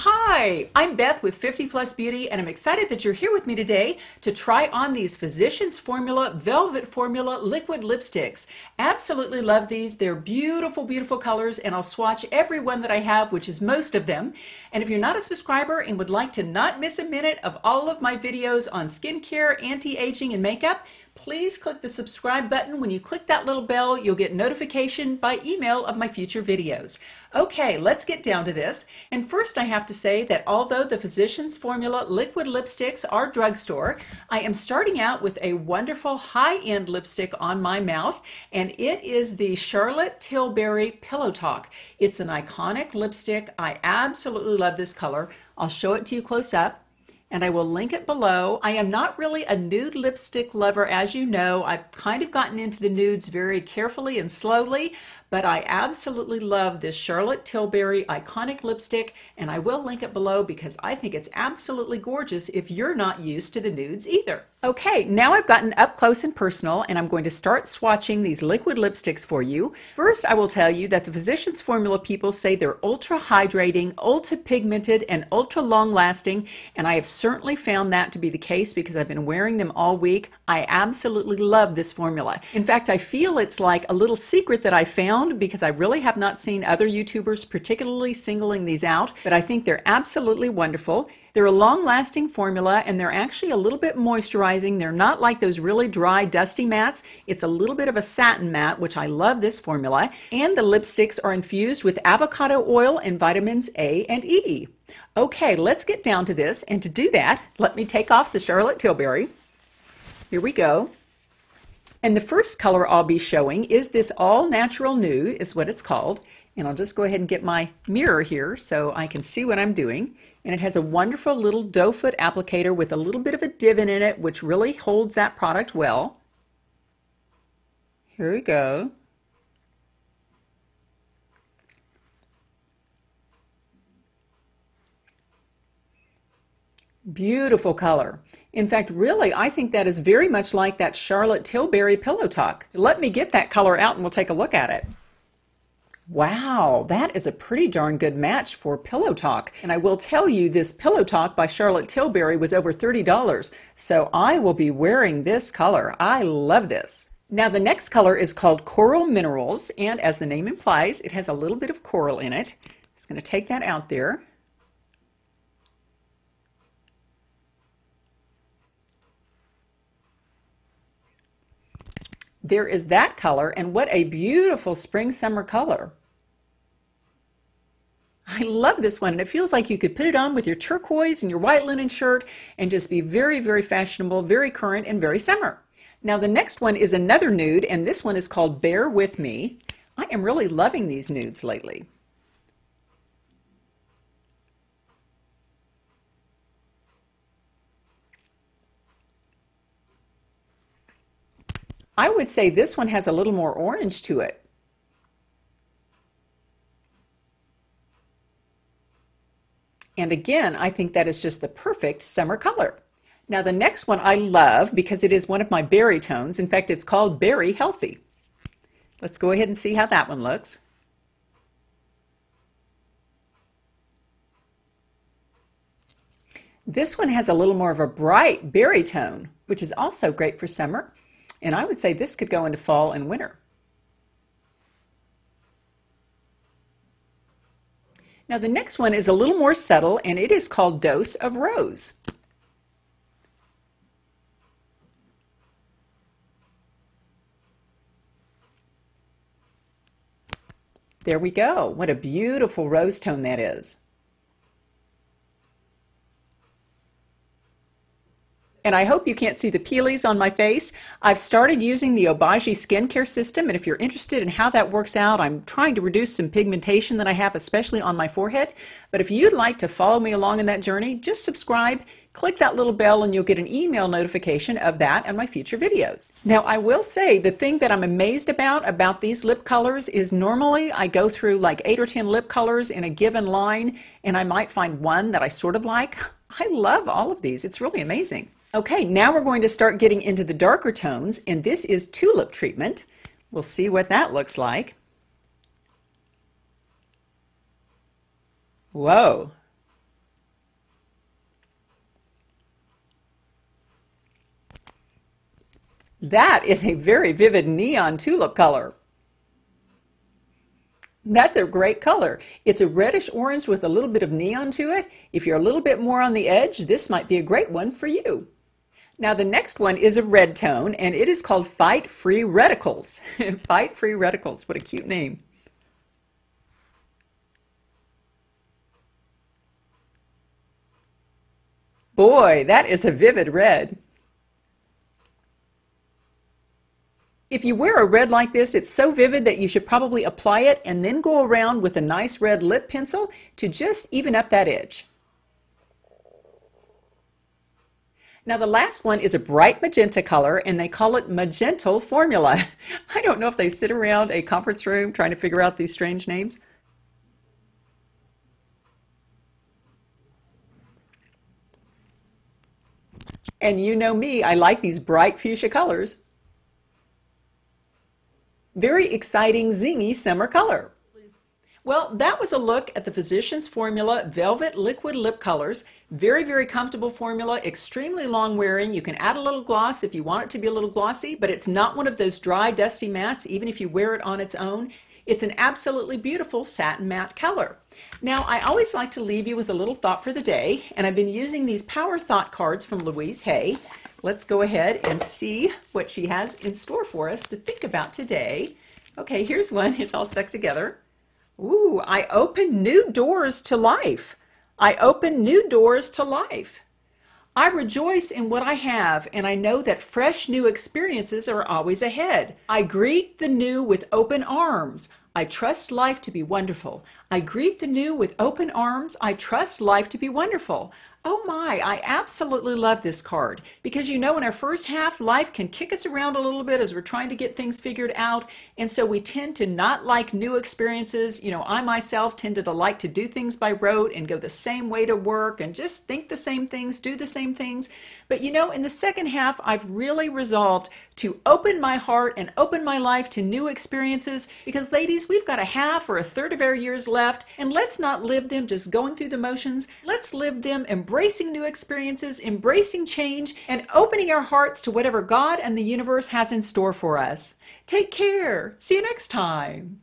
Hi, I'm Beth with 50 Plus Beauty, and I'm excited that you're here with me today to try on these Physicians Formula Velvet Formula Liquid Lipsticks. Absolutely love these. They're beautiful, beautiful colors, and I'll swatch every one that I have, which is most of them. And if you're not a subscriber and would like to not miss a minute of all of my videos on skincare, anti-aging, and makeup, please click the subscribe button. When you click that little bell, you'll get notification by email of my future videos. Okay, let's get down to this. And first I have to say that although the Physicians Formula liquid lipsticks are drugstore, I am starting out with a wonderful high-end lipstick on my mouth, and it is the Charlotte Tilbury Pillow Talk. It's an iconic lipstick. I absolutely love this color. I'll show it to you close up, and I will link it below. I am not really a nude lipstick lover, as you know. I've kind of gotten into the nudes very carefully and slowly, but I absolutely love this Charlotte Tilbury iconic lipstick, and I will link it below because I think it's absolutely gorgeous if you're not used to the nudes either. Okay, now I've gotten up close and personal, and I'm going to start swatching these liquid lipsticks for you. First, I will tell you that the Physicians Formula people say they're ultra hydrating, ultra pigmented, and ultra long lasting, and I have certainly found that to be the case because I've been wearing them all week. I absolutely love this formula. In fact, I feel it's like a little secret that I found because I really have not seen other YouTubers particularly singling these out, but I think they're absolutely wonderful. They're a long-lasting formula, and they're actually a little bit moisturizing. They're not like those really dry, dusty mattes. It's a little bit of a satin matte, which I love this formula. And the lipsticks are infused with avocado oil and vitamins A and E. Okay, let's get down to this. And to do that, let me take off the Charlotte Tilbury. Here we go. And the first color I'll be showing is this all-natural nude, is what it's called. And I'll just go ahead and get my mirror here so I can see what I'm doing. And it has a wonderful little doe foot applicator with a little bit of a divot in it, which really holds that product well. Here we go. Beautiful color. In fact, really, I think that is very much like that Charlotte Tilbury Pillow Talk. So let me get that color out and we'll take a look at it. Wow, that is a pretty darn good match for Pillow Talk. And I will tell you, this Pillow Talk by Charlotte Tilbury was over $30, so I will be wearing this color. I love this. Now, the next color is called Coral Minerals, and as the name implies, it has a little bit of coral in it. Just going to take that out there. There is that color, and what a beautiful spring-summer color. I love this one, and it feels like you could put it on with your turquoise and your white linen shirt and just be very, very fashionable, very current, and very summer. Now, the next one is another nude, and this one is called Bear With Me. I am really loving these nudes lately. I would say this one has a little more orange to it. And again, I think that is just the perfect summer color. Now, the next one I love because it is one of my berry tones. In fact, it's called Berry Healthy. Let's go ahead and see how that one looks. This one has a little more of a bright berry tone, which is also great for summer. And I would say this could go into fall and winter. Now, the next one is a little more subtle, and it is called Dose of Rose. There we go. What a beautiful rose tone that is. And I hope you can't see the peelies on my face. I've started using the Obagi skincare system, and if you're interested in how that works out, I'm trying to reduce some pigmentation that I have, especially on my forehead. But if you'd like to follow me along in that journey, just subscribe, click that little bell, and you'll get an email notification of that and my future videos. Now, I will say the thing that I'm amazed about these lip colors is normally I go through like 8 or 10 lip colors in a given line, and I might find one that I sort of like. I love all of these. It's really amazing. Okay, now we're going to start getting into the darker tones, and this is Tulip Treatment. We'll see what that looks like. Whoa, That is a very vivid neon tulip color. That's a great color. It's a reddish orange with a little bit of neon to it. If you're a little bit more on the edge, this might be a great one for you. Now the next one is a red tone, and it is called Fight Free Reticles. Fight Free Reticles, what a cute name. Boy, that is a vivid red. If you wear a red like this, it's so vivid that you should probably apply it and then go around with a nice red lip pencil to just even up that edge. Now the last one is a bright magenta color, and they call it Magenta Formula. I don't know if they sit around a conference room trying to figure out these strange names. And you know me, I like these bright fuchsia colors. Very exciting, zingy summer color. Well, that was a look at the Physicians Formula Velvet Liquid Lip Colors. Very, very comfortable formula, extremely long wearing. You can add a little gloss if you want it to be a little glossy, but it's not one of those dry, dusty mattes, even if you wear it on its own. It's an absolutely beautiful satin matte color. Now, I always like to leave you with a little thought for the day, and I've been using these Power Thought cards from Louise Hay. Let's go ahead and see what she has in store for us to think about today. Okay, here's one. It's all stuck together. Ooh, I open new doors to life. I open new doors to life. I rejoice in what I have, and I know that fresh new experiences are always ahead. I greet the new with open arms. I trust life to be wonderful. I greet the new with open arms. I trust life to be wonderful. Oh my, I absolutely love this card, because you know in our first half, life can kick us around a little bit as we're trying to get things figured out, and so we tend to not like new experiences. You know, I myself tended to like to do things by rote and go the same way to work and just think the same things, do the same things. But you know, in the second half, I've really resolved to open my heart and open my life to new experiences, because ladies, we've got a half or a third of our years left, and let's not live them just going through the motions. Let's live them embracing new experiences, embracing change, and opening our hearts to whatever God and the universe has in store for us. Take care. See you next time.